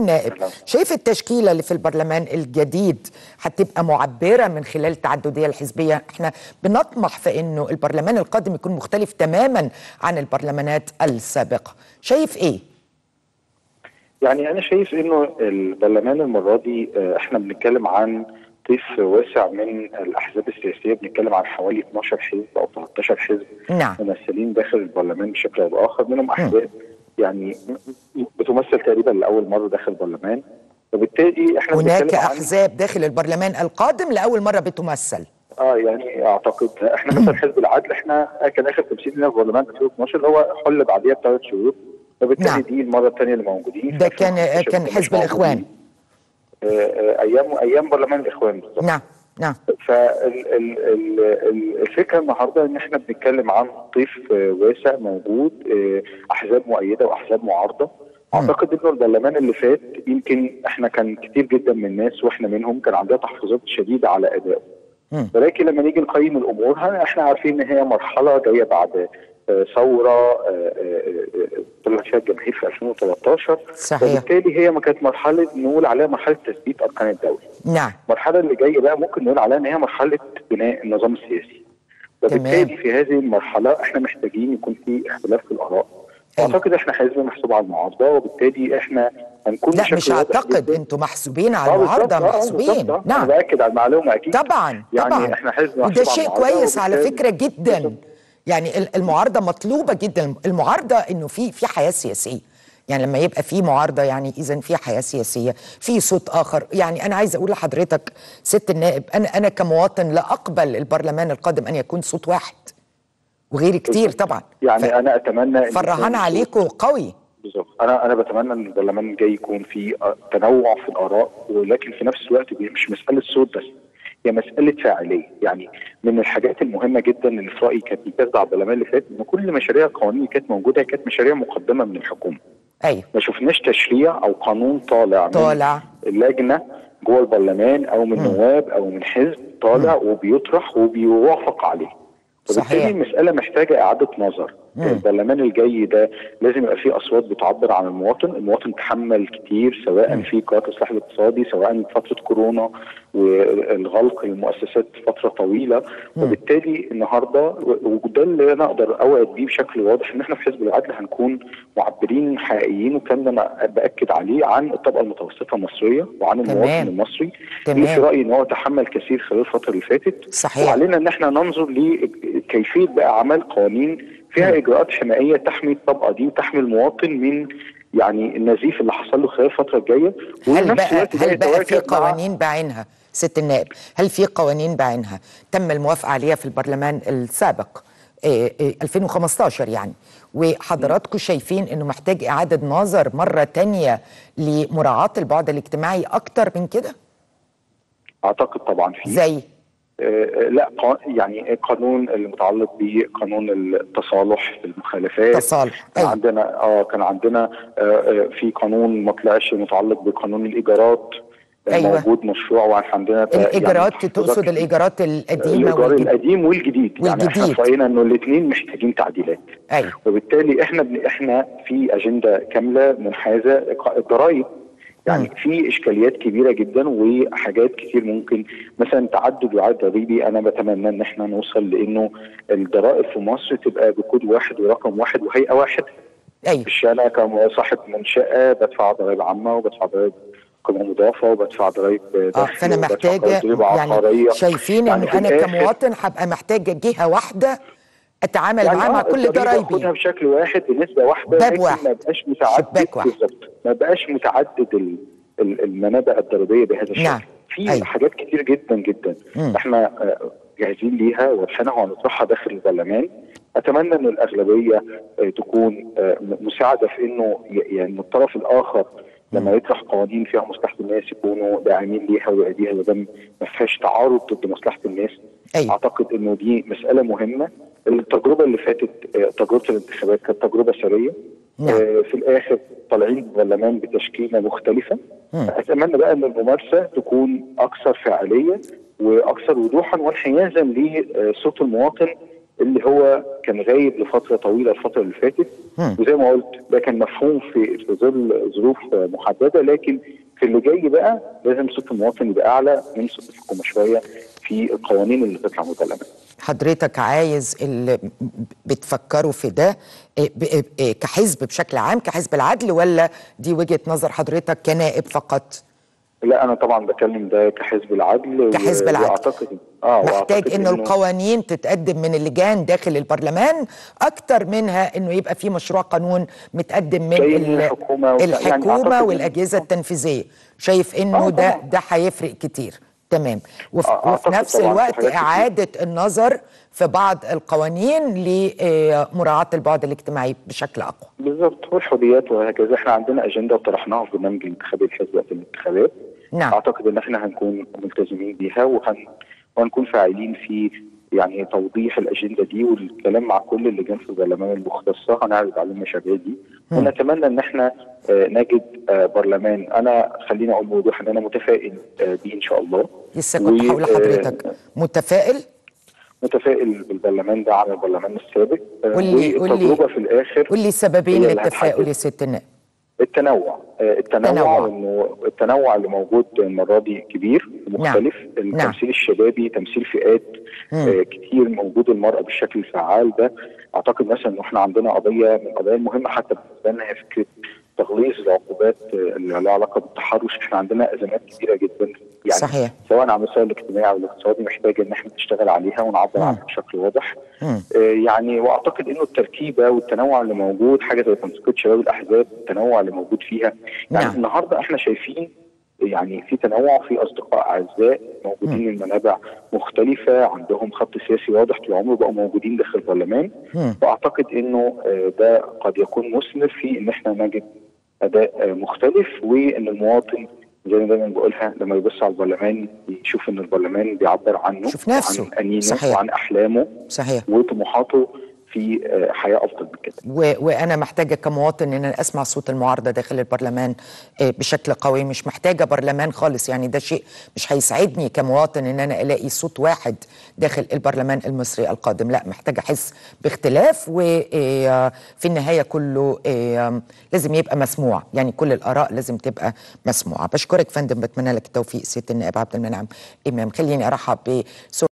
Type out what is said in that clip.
نائب، شايف التشكيلة اللي في البرلمان الجديد هتبقى معبرة من خلال التعددية الحزبية؟ احنا بنطمح في انه البرلمان القادم يكون مختلف تماما عن البرلمانات السابقة، شايف ايه؟ يعني انا شايف انه البرلمان المرة دي احنا بنتكلم عن طيف واسع من الاحزاب السياسيه، بنتكلم عن حوالي 12 حزب او 13 حزب ممثلين داخل البرلمان بشكل او باخر، منهم احزاب يعني بتمثل تقريبا لاول مره داخل البرلمان، وبالتالي احنا هناك احزاب داخل البرلمان القادم لاول مره بتمثل يعني اعتقد احنا مثلا حزب العدل احنا كان اخر تمثيل لنا في البرلمان 2012 هو حل بعديها بثلاث شهور، وبالتالي دي المره الثانيه اللي موجودين. ده كان حزب الاخوان ايام برلمان الاخوان بالظبط. نعم. فالفكره النهارده ان احنا بنتكلم عن طيف واسع موجود، احزاب مؤيده واحزاب معارضه. اعتقد انه البرلمان اللي فات يمكن احنا كان كتير جدا من الناس واحنا منهم كان عندنا تحفظات شديده على ادائه، ولكن لما نيجي نقيم الامور احنا عارفين ان هي مرحله جايه بعد ثوره طلع فيها الجماهير في 2013 صحيح، وبالتالي هي ما كانت مرحله نقول عليها مرحله تثبيت اركان الدوله. نعم. المرحله اللي جايه بقى ممكن نقول عليها ان هي مرحله بناء النظام السياسي، وبالتالي في هذه المرحله احنا محتاجين يكون في اختلاف في الاراء. اعتقد احنا حزب محسوب على المعارضه، وبالتالي احنا هنكون لا مش اعتقد انتوا محسوبين على المعارضه، محسوبين. نعم، انا باكد على المعلومه اكيد طبعا يعني احنا حزب محسوب على المعارضه، وده شيء كويس على فكره جدا. يعني المعارضه مطلوبه جدا، المعارضه انه في حياه سياسيه، يعني لما يبقى في معارضه يعني اذا في حياه سياسيه، في صوت اخر. يعني انا عايز اقول لحضرتك ست النائب، انا كمواطن لا اقبل البرلمان القادم ان يكون صوت واحد وغير كتير طبعا، يعني انا اتمنى فرهان عليكم قوي بالظبط. انا بتمنى ان البرلمان الجاي يكون في تنوع في الاراء، ولكن في نفس الوقت مش مساله صوت بس، هي مسألة فاعلية. يعني من الحاجات المهمة جدا اللي في رأيي كانت بتخضع على البرلمان اللي فات ان كل مشاريع القوانين اللي كانت موجودة كانت مشاريع مقدمة من الحكومة. ايوه. ما شفناش تشريع او قانون طالع من اللجنة جوه البرلمان او من نواب او من حزب طالع وبيطرح وبيوافق عليه. وبالتالي المسألة محتاجة إعادة نظر. البرلمان الجاي ده لازم يبقى فيه أصوات بتعبر عن المواطن، المواطن تحمل كتير سواء في قرارات الإصلاح الاقتصادي، سواء فترة كورونا والغلق للمؤسسات فترة طويلة، وبالتالي النهارده وده اللي أنا أقدر أوعد بيه بشكل واضح إن إحنا في حزب العدل هنكون معبرين حقيقيين، وكان أنا بأكد عليه عن الطبقة المتوسطة المصرية وعن المواطن المصري. في رأيي إن هو تحمل كثير خلال الفترة اللي فاتت. صحيح. وعلينا إن إحنا ننظر كيفية بقى عمل قوانين فيها إجراءات حمائية تحمي الطبقة دي وتحمي المواطن من يعني النزيف اللي حصل له خلال الفترة الجاية. هل بقى في قوانين بعينها ست النائب؟ هل في قوانين بعينها تم الموافقة عليها في البرلمان السابق 2015 يعني، وحضراتكم شايفين إنه محتاج إعادة نظر مرة تانية لمراعاة البعد الاجتماعي أكتر من كده؟ أعتقد طبعا في لا يعني القانون اللي متعلق بقانون التصالح في المخالفات، التصالح كان عندنا في قانون ما طلعش متعلق بقانون الايجارات. موجود مشروع وعندنا الايجارات، يعني تقصد الايجارات القديمه القديم والجديد. يعني احنا راينا انه الاثنين محتاجين تعديلات. وبالتالي احنا في اجنده كامله منحازه الضرايب، يعني في اشكاليات كبيره جدا وحاجات كتير ممكن مثلا تعدد وعد ضريبي. انا بتمنى ان احنا نوصل لانه الضرائب في مصر تبقى بكود واحد ورقم واحد وهيئه واحده. مش انا كصاحب منشاه بدفع ضرائب عامه وبدفع ضرائب قيمه مضافه وبدفع ضرائب دخل، فانا محتاجه يعني شايفين ان يعني انا كمواطن هبقى محتاجه جهه واحده اتعامل يعني معاه مع كل ضرايبي، باخدها بشكل واحد بنسبه واحده، باب واحد، ما بقاش متعدد بالظبط، ما بقاش متعدد المنابع الضريبيه بهذا الشكل. في حاجات كتير جدا جدا احنا جاهزين ليها وبنحنها ونطرحها داخل البرلمان. اتمنى ان الاغلبيه تكون مساعده في انه يعني الطرف الاخر لما يطرح قوانين فيها مصلحه الناس يكونوا داعمين ليها ويؤديها ما دام ما فيهاش تعارض ضد مصلحه الناس. اعتقد انه دي مساله مهمه. التجربه اللي فاتت تجربه الانتخابات كانت تجربه سريه. في الاخر طالعين البرلمان بتشكيله مختلفه. اتمنى بقى ان الممارسه تكون اكثر فاعليه واكثر وضوحا وانحيازا لصوت المواطن اللي هو كان غايب لفتره طويله الفتره اللي فاتت. وزي ما قلت ده كان مفهوم في ظل ظروف محدده، لكن في اللي جاي بقى لازم صوت المواطن يبقى اعلى من صوت الحكومه شويه في القوانين اللي بتطلع متلمه. حضرتك عايز اللي بتفكروا في ده كحزب بشكل عام كحزب العدل، ولا دي وجهه نظر حضرتك كنائب فقط؟ لا انا طبعا بتكلم ده كحزب العدل، كحزب العدل واعتقد محتاج ان القوانين تتقدم من اللجان داخل البرلمان اكتر منها انه يبقى في مشروع قانون متقدم من الحكومه يعني والاجهزه التنفيذيه. شايف انه ده هيفرق كتير. تمام. وفي نفس الوقت اعاده النظر في بعض القوانين لمراعاه البعد الاجتماعي بشكل اقوى. بالظبط، والحريات وهكذا. احنا عندنا اجنده وطرحناها في برنامج الانتخابي الحزب في الانتخابات. نعم. اعتقد ان احنا هنكون ملتزمين بيها وهنكون فاعلين في يعني توضيح الاجنده دي والكلام مع كل اللجان في البرلمان المختصه. هنعرض على المشاريع دي ونتمنى ان احنا نجد برلمان. انا خليني اقول بوضوح ان انا متفائل بيه ان شاء الله. لسه كنت هقول لحضرتك متفائل بالبرلمان ده على البرلمان السابق والتجربه في الاخر. قول لي سببين للتفاؤل يا سياده النائب. التنوع انه التنوع اللي موجود المره دي كبير ومختلف. نعم. التمثيل الشبابي، تمثيل فئات كتير موجوده، المراه بالشكل الفعال ده. اعتقد مثلا ان احنا عندنا قضيه من القضايا المهمه حتى بالنسبه لنا هي فكره تغليظ العقوبات اللي لها علاقه بالتحرش. احنا عندنا ازمات كبيره جدا يعني. صحيح. سواء على المستوى الاجتماعي والاقتصادي محتاج ان احنا نشتغل عليها ونعبر عنها بشكل واضح. يعني واعتقد انه التركيبه والتنوع اللي موجود، حاجه زي تنسيقات شباب الاحزاب التنوع اللي موجود فيها يعني. نعم. النهارده احنا شايفين يعني في تنوع، في اصدقاء اعزاء موجودين من منابع مختلفه، عندهم خط سياسي واضح طول عمره، بقوا موجودين داخل البرلمان. واعتقد انه ده قد يكون مثمر في ان احنا نجد اداء مختلف، وان المواطن زي ما دايما بقولها لما يبص على البرلمان يشوف ان البرلمان بيعبر عنه، شوف نفسه، عن انينه. صحيح. وعن احلامه. صحيح. وطموحاته في حياه افضل من كده. وانا محتاجه كمواطن ان انا اسمع صوت المعارضه داخل البرلمان بشكل قوي. مش محتاجه برلمان خالص يعني، ده شيء مش هيساعدني كمواطن ان انا الاقي صوت واحد داخل البرلمان المصري القادم. لا، محتاجه احس باختلاف، وفي النهايه كله لازم يبقى مسموع يعني، كل الاراء لازم تبقى مسموعه. بشكرك فندم، بتمنى لك التوفيق سياده النائب عبد المنعم امام. خليني ارحب ب